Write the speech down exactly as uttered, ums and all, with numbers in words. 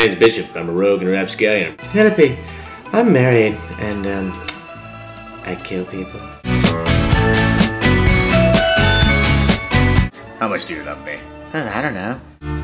My name's Bishop. I'm a rogue and rapscallion. Penelope, I'm married, and um, I kill people. How much do you love me? I don't know.